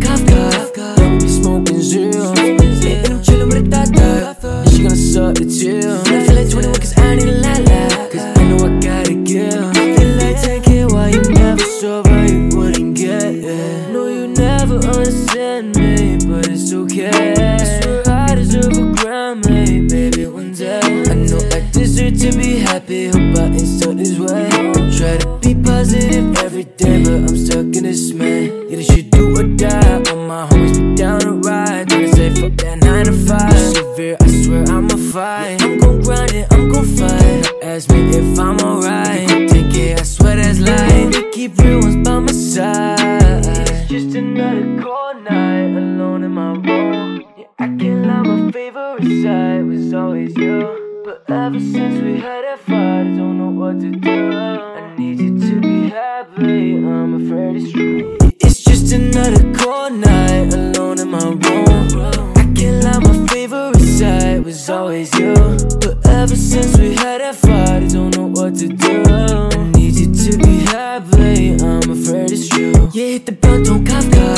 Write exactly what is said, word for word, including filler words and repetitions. Kafka. Don't be smoking zero. Yeah, and I'm chillin' with a tata. And she gonna suck the chill. I feel like twenty-one cause I need a la la. Cause I know I gotta give. I feel like taking why you never saw what you wouldn't get. Yeah. No, you never understand me, but it's okay. I swear I deserve a Grammy, baby, one day. I know I deserve to be happy. Hope I ain't stuck this way. Try to be positive every day, but I'm stuck in this man. Yeah, this shit do or die. All my homies be down to ride. Don't say fuck that nine to five. Severe, I swear I'ma fight. Yeah, I'm gon' grind it, I'm gon' fight. Don't ask me if I'm alright. Take it, I swear that's life. They keep real ones by my side. It's just another cold night, alone in my room. Yeah, I can't lie, my favorite side was always you. But ever since we had that fight, I don't know what to do. Need you to be happy, I'm afraid it's true. It's just another cold night, alone in my room. I can't lie, my favorite side was always you. But ever since we had that fight, I don't know what to do. I need you to be happy, I'm afraid it's true. Yeah, hit the bell, don't cough,